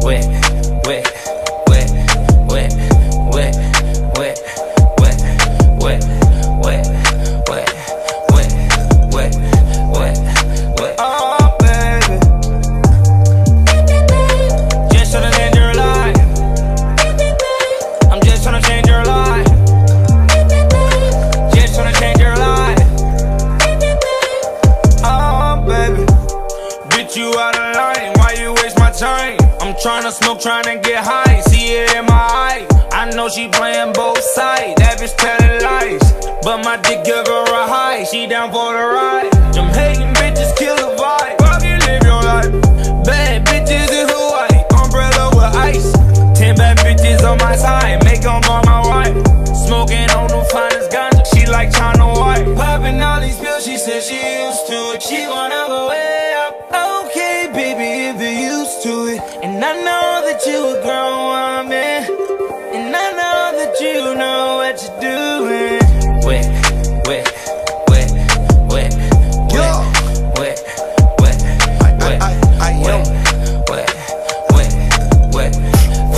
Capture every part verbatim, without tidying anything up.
Wet, wet, wet, wet, wet, wet, wet, wet, wet, wet, wet, wet, wet, wet. Oh, baby. Just tryna change your life. I'm just tryna change your life. Just tryna change your life. Oh, baby. Bitch, you out of line. Why you waste my time? I'm tryna smoke, tryna get high, see it in my eye. I know she playing both sides, that bitch telling lies, but my dick give her a high, she down for the ride. Them hating bitches kill the vibe, fuck you, live your life. Bad bitches in Hawaii, umbrella with ice. Ten bad bitches on my side, make them all my wife. Smoking on the finest ganja, she like China White. Popping all these pills, she said she used to it, she wanna go way up. Okay, baby, if you used to it. And I know that you a grown woman, and I know that you know what you're doing. Wet, wet, wet, wet, wet, wet, wet, wet, wet, wet, wet,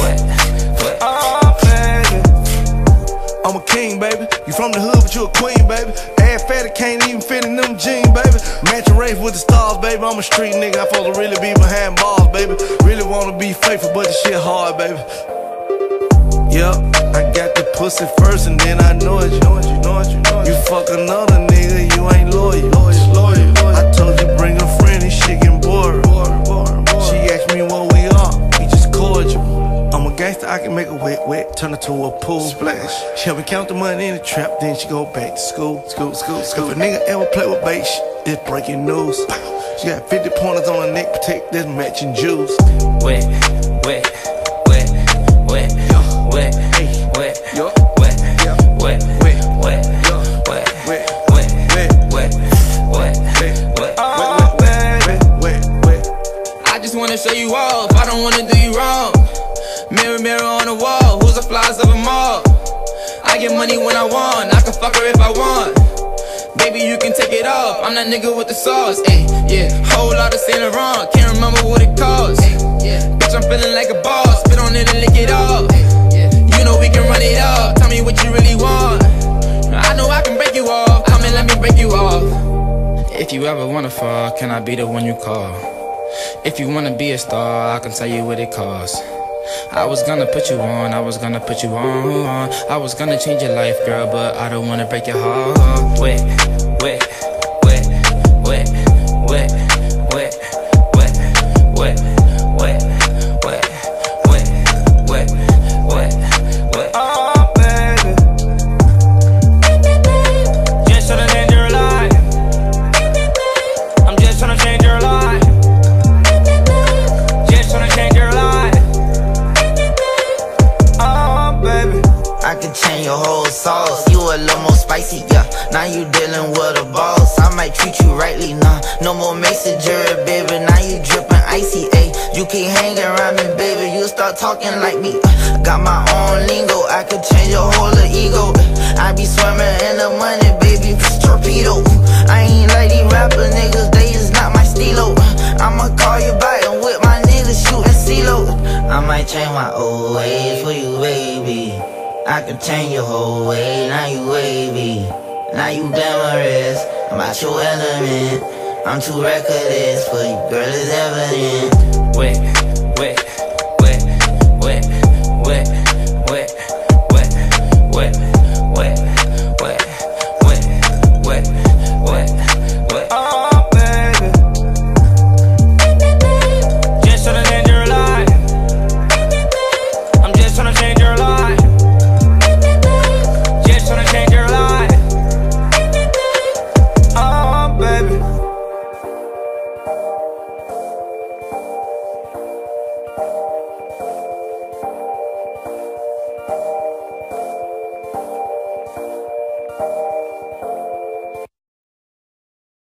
wet. Oh, baby, I'm a king, baby. You from the hood, but you a queen, baby. Ass fatty, can't even fit in them jeans, baby. Matching race with the stars, baby. I'm a street nigga, I supposed to really be behind bars, baby. Really wanna be faithful, but the shit hard, baby. Yup, I got the pussy first and then I know it. You know it, you know it, you know it. You fuck another nigga, you ain't loyal. I told you bring a friend, this shit getting boring. She asked me what we are, we just cordial. I'm a gangster, I can make a wet, wet, turn it to a pool. Splash. She help me count the money in the trap, then she go back to school. School, school, school. If a nigga ever play with bait, it's breaking news. She got fifty pointers on her neck, protect this matching juice. Wet, wet, wet, wet, wet, wet, wet, wet, wet, wet, wet, wet, wet, wet, oh, baby. I just wanna show you off, I don't wanna do you wrong. Mirror, mirror on the wall, who's the flies of them all? I get money when I want, I can fuck her if I want. Baby, you can take it off, I'm that nigga with the sauce, ayy, yeah. Whole lot of Saint Laurent, can't remember what it cost, ayy, yeah. Bitch, I'm feeling like a boss, spit on it and lick it up, ayy, yeah. You know we can run it up, tell me what you really want. I know I can break you off, come and let me break you off. If you ever wanna fall, can I be the one you call? If you wanna be a star, I can tell you what it costs. I was gonna put you on, I was gonna put you on. I was gonna change your life, girl, but I don't wanna break your heart. Wet, wet, wet, wet, wet, wet, wet, wet, wet, wet, wet, wet, wet, wet. Oh, baby. Just tryna change your life. I'm just tryna change your life. Just tryna change your life. I can change your whole sauce, you a little more spicy, yeah. Now you dealing with a boss, I might treat you rightly, nah. No more messenger, baby, now you drippin' icy, ayy. You keep hanging around me, baby, you start talking like me. uh, Got my own lingo, I can change your whole ego. uh, I be swimming in the money, baby, torpedo. I ain't like these rapper niggas, they is not my stilo. uh, I'ma call you back and with my niggas shootin' CeeLo. I might change my old ways for you, baby. I can change your whole way, now you wavy. Now you glamorous, I'm out your element. I'm too reckless for you, girl, it's evident.